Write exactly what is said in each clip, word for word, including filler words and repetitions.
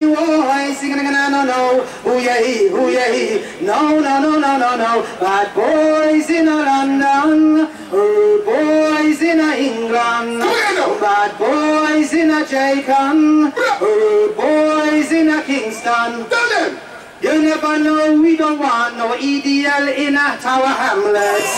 No, no, no, no, no, no. Bad boys in London, boys in England. Bad boys in Jamaica, boys in Kingston. You never know, we don't want no E D L in a Tower Hamlets.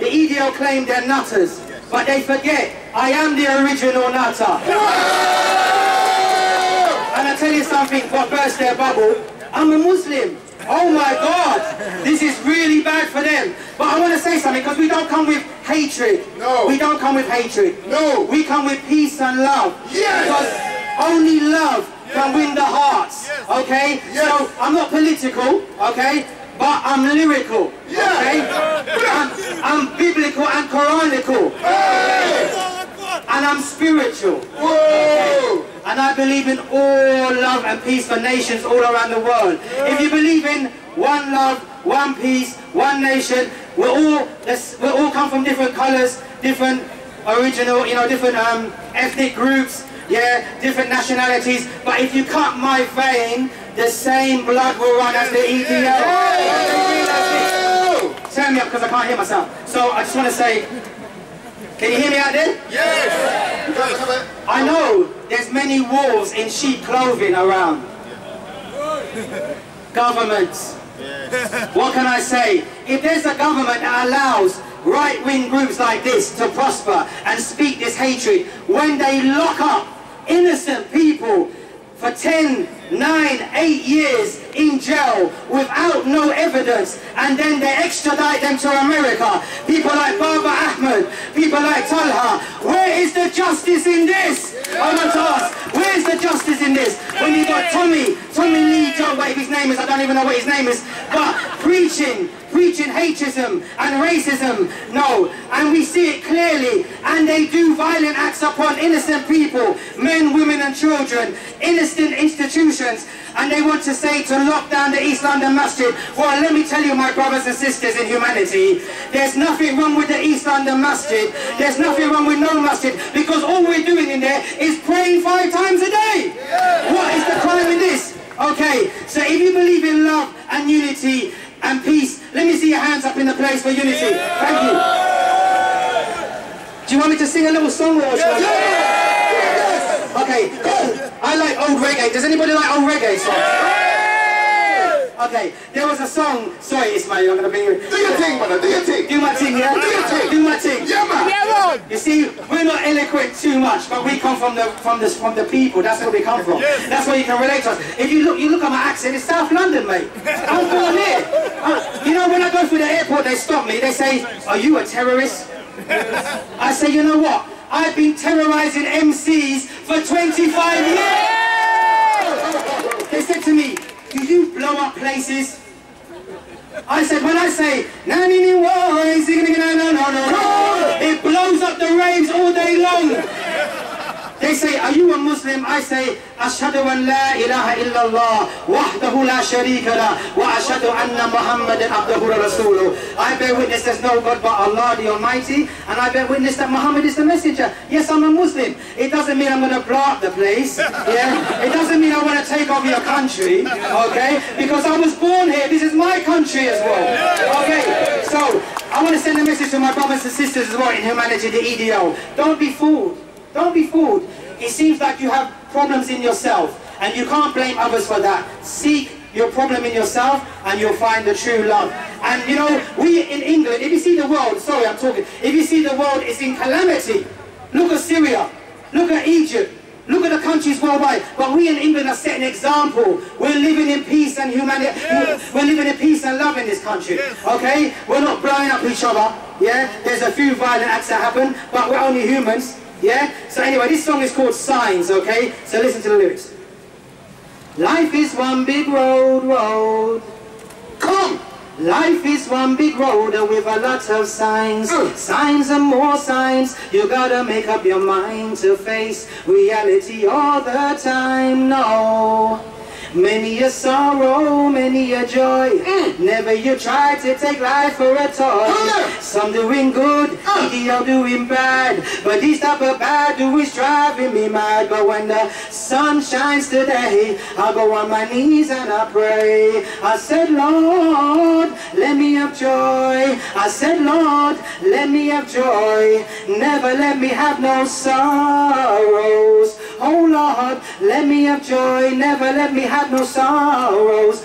E D L claim they're nutters, but they forget I am the original nutter. Yeah! And I tell you something, what burst their bubble, I'm a Muslim. Oh my God, this is really bad for them. But I want to say something, because we don't come with hatred. No. We don't come with hatred. No. We come with peace and love. Yes. Because only love yes. can win the hearts. Yes. Okay? Yes. So I'm not political, okay? But I'm lyrical, yeah. okay? I'm, I'm biblical and Quranical. Hey. And I'm spiritual. Whoa. Okay? And I believe in all love and peace for nations all around the world. Yeah. If you believe in one love, one peace, one nation, we're all, we're all come from different colours, different original, you know, different um, ethnic groups, yeah, different nationalities. But if you cut my vein, the same blood will run as the E D L. Turn me up because I can't hear myself. So I just want to say, can you hear me out there? Yes! I know there's many wolves in sheep clothing around. Governments. What can I say? If there's a government that allows right-wing groups like this to prosper and speak this hatred, when they lock up innocent people for ten, nine, eight years in jail without no evidence, and then they extradite them to America. People like Baba Ahmed, people like Talha. Where is the justice in this? I want to ask, where is the justice in this? When you got Tommy, Tommy Lee, don't wait, his name is, I don't even know what his name is, but preaching, preaching hateism and racism, no. And we see it clearly, and they do violent acts upon innocent people, men, women and children, innocent institutions, and they want to say to lock down the East London masjid. Well, let me tell you, my brothers and sisters in humanity, there's nothing wrong with the East London masjid, there's nothing wrong with no masjid, because all we're doing in there is praying five times a day. What is the crime in this? Okay, so if you believe in love and unity and peace, let me see your hands up in the place for unity. Thank you. Do you want me to sing a little song or what? Yes. Okay, I like old reggae. Does anybody like old reggae songs? Okay, there was a song. Sorry, Ismail, I'm gonna bring you in. Do your thing, brother. Do your thing. Do my thing, yeah. Do your thing. Do my thing. Yeah, man. You see, we're not eloquent too much, but we come from the from the from the people. That's where we come from. That's where you can relate to us. If you look, you look at my accent. It's South London, mate. I'm born here. Uh, you know, when I go through the airport, they stop me, they say, are you a terrorist? I say, you know what? I've been terrorising M Cs for twenty-five years! They said to me, do you blow up places? I said, when I say, no, no, no, no, no, it blows up the raves all day long. They say, are you a Muslim? I say, Ashhadu an la ilaha illallah, wahdahu la sharika lah, wa ashhadu anna Muhammadan abduhu wa rasuluh. I bear witness there's no God but Allah the Almighty, and I bear witness that Muhammad is the messenger. Yes, I'm a Muslim. It doesn't mean I'm going to blow up the place. Yeah? It doesn't mean I want to take over your country, okay? Because I was born here. This is my country as well. Okay, so I want to send a message to my brothers and sisters as well in humanity, the E D L. Don't be fooled. Don't be fooled. It seems like you have problems in yourself, and you can't blame others for that. Seek your problem in yourself, and you'll find the true love. And you know, we in England, if you see the world, sorry I'm talking, if you see the world is in calamity, look at Syria, look at Egypt, look at the countries worldwide. But we in England are setting an example. We're living in peace and humanity. Yes. We're living in peace and love in this country. Yes. Okay? We're not blowing up each other. Yeah? There's a few violent acts that happen, but we're only humans. Yeah? So anyway, this song is called Signs, okay? So listen to the lyrics. Life is one big road, road. Come! Life is one big road with a lot of signs. Mm. Signs and more signs. You gotta make up your mind to face reality all the time, no. Many a sorrow, many a joy. Mm. Never you try to take life for a toy. Mm. Some doing good, uh. the other doing bad. But these type of bad do is driving me mad. But when the sun shines today, I go on my knees and I pray. I said, Lord, let me have joy. I said, Lord, let me have joy. Never let me have no sorrows. Oh Lord, let me have joy. Never let me have no sorrows.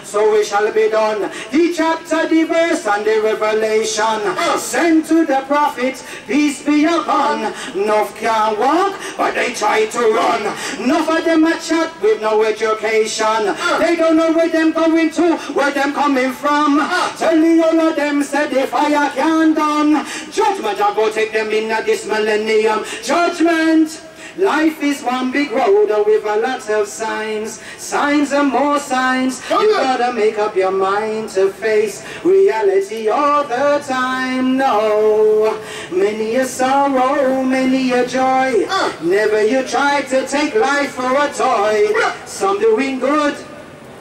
so it shall be done. The chapter, the verse, and the revelation. Sent to the prophet, peace be upon. Nuff can't walk, but they try to run. Nuff of them a chat with no education. They don't know where them going to, where them coming from. Telling all of them, said the fire can't done. Judgment, I go take them in this millennium. Judgment. Life is one big road with a lot of signs, signs and more signs. You gotta make up your mind to face reality all the time. No, many a sorrow, many a joy. Never you try to take life for a toy. Some doing good,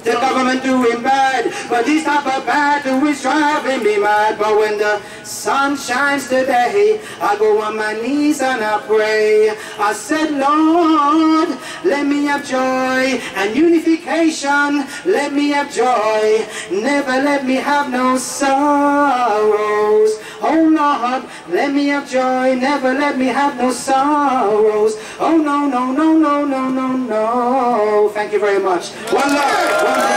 the government doing bad, but this type of bad who is driving me mad. But when the sun shines today, I go on my knees and I pray. I said, Lord, let me have joy and unification. Let me have joy. Never let me have no sorrows. Oh Lord, let me have joy. Never let me have no sorrows. Oh no, no, no, no, no, no, no. Thank you very much. One love. One love.